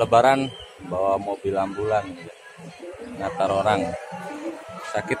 Lebaran bawa mobil ambulan, natar orang sakit.